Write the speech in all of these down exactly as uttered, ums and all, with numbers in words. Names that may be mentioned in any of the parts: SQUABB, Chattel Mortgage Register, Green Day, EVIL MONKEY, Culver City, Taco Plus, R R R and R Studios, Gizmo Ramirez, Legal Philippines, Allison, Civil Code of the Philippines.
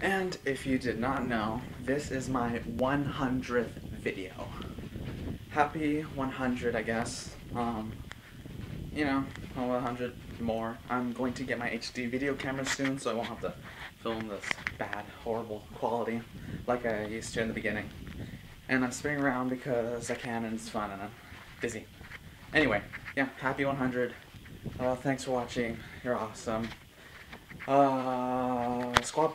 And if you did not know, this is my one hundredth video. Happy one hundred, I guess. Um, you know, one hundred more. I'm going to get my H D video camera soon, so I won't have to film this bad, horrible quality like I used to in the beginning. And I'm spinning around because I can and it's fun and I'm busy. Anyway, yeah, happy one hundred. Uh, thanks for watching. You're awesome. Uh, SQUABB.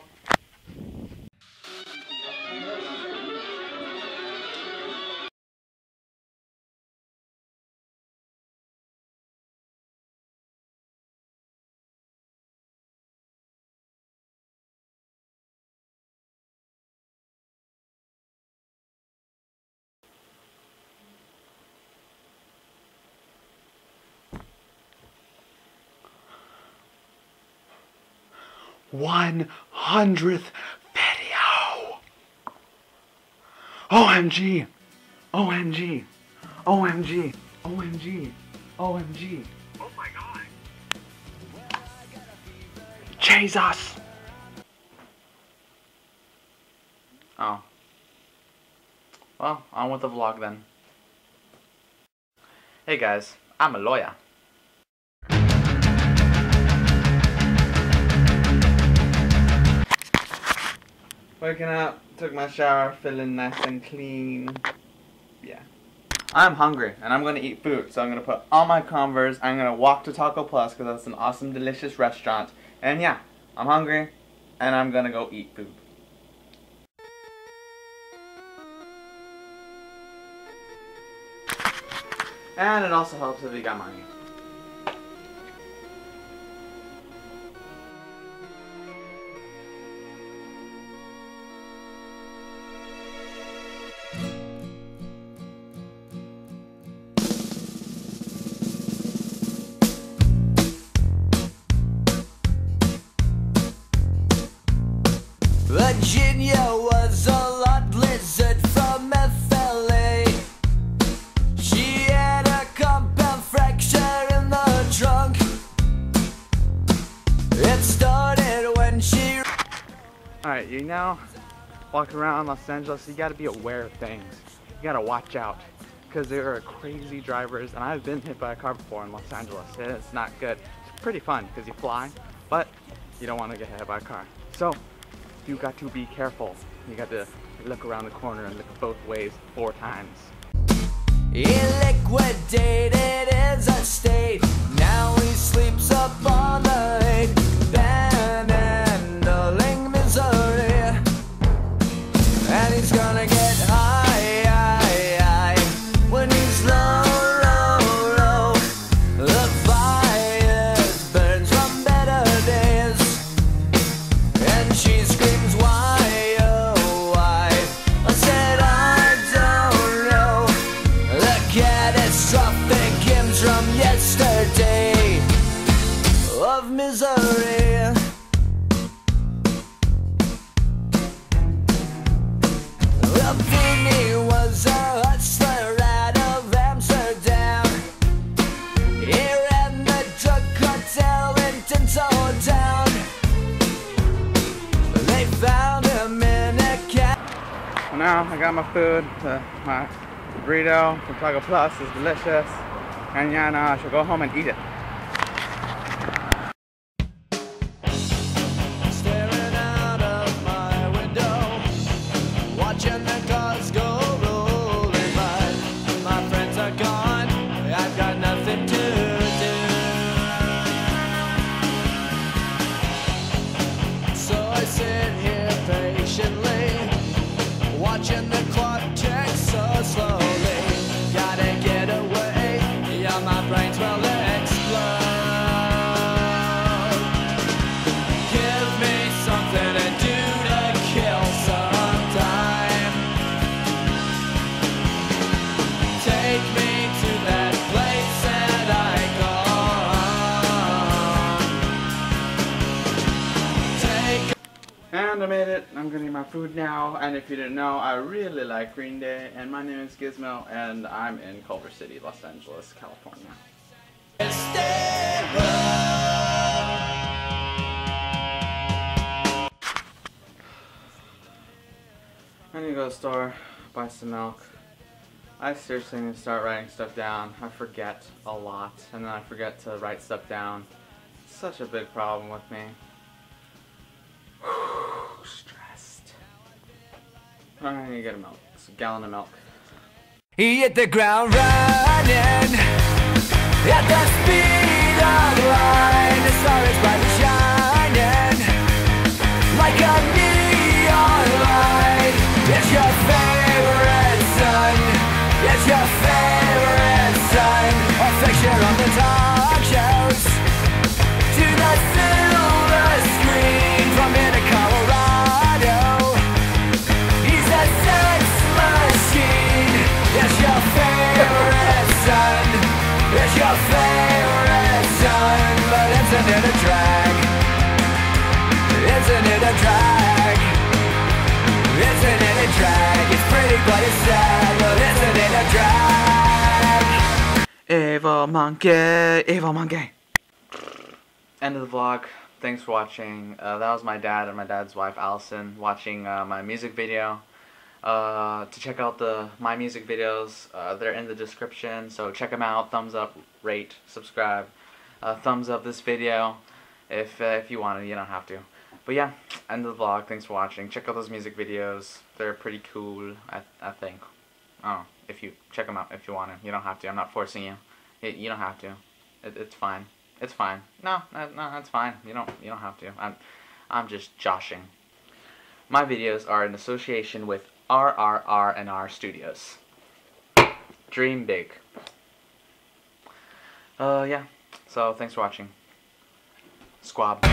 one hundredth video! O M G! O M G! O M G! O M G! O M G! Oh my god! Jesus! Oh. Well, on with the vlog then. Hey guys, I'm a lawyer. Waking up, took my shower, feeling nice and clean. Yeah. I'm hungry, and I'm going to eat food, so I'm going to put on my Converse. I'm going to walk to Taco Plus, because that's an awesome, delicious restaurant. And yeah, I'm hungry, and I'm going to go eat food. And it also helps if you got money. Virginia was a lot lizard from F L A. She had a compound fracture in the trunk. It started when she... Alright, you know, walking around Los Angeles, you gotta be aware of things. You gotta watch out, because there are crazy drivers, and I've been hit by a car before in Los Angeles. It's not good. It's pretty fun, because you fly, but you don't want to get hit by a car. So, you got to be careful. You got to look around the corner and look both ways four times. Illiquidated is a state. Now he sleeps up all night, handling misery. And he's gonna get high, high, high. When he's low, low, low, the fire burns from better days. And she's of misery. Lavinia was a hustler out of Amsterdam. He ran the drug cartel in Tinto Town. They found him in a cat. Well, now I got my food. Uh, my burrito from Taco Plus is delicious. And yeah, now I shall go home and eat it. Watching the clock tick so slowly. Gotta get away, yeah, my brains will explode. Give me something to do to kill some time. Take me to that place that I go. Take. And I made it. I'm gonna eat my food now, and if you didn't know, I really like Green Day, and my name is Gizmo, and I'm in Culver City, Los Angeles, California. to the store, buy some milk. I seriously need to start writing stuff down. I forget a lot, and then I forget to write stuff down. It's such a big problem with me. Stressed. I need to get a milk. It's a gallon of milk. He hit the ground running at the speed of light. The star is brightly shining like a neon light. It's your favorite son. It's your favorite son. A fixture on the talk shows to the silver screen from Minnesota. Your favorite son, but isn't it a drag? Isn't it a drag? Isn't it a drag? It's pretty but it's sad, but isn't it a drag? Evil monkey, evil monkey. End of the vlog. Thanks for watching. Uh, that was my dad and my dad's wife, Allison, watching uh, my music video. Uh, to check out the my music videos, uh, they're in the description, so check them out. Thumbs up, rate, subscribe, uh, thumbs up this video if uh, if you want to. You don't have to, but yeah, end of the vlog. Thanks for watching. Check out those music videos; they're pretty cool. I I think. Oh, if you check them out if you want to, you don't have to. I'm not forcing you. It, you don't have to. It, it's fine. It's fine. No, no, that's fine. You don't you don't have to. I'm I'm just joshing. My videos are in association with R R R and R Studios. Dream big. Uh, yeah. So, thanks for watching. Squab.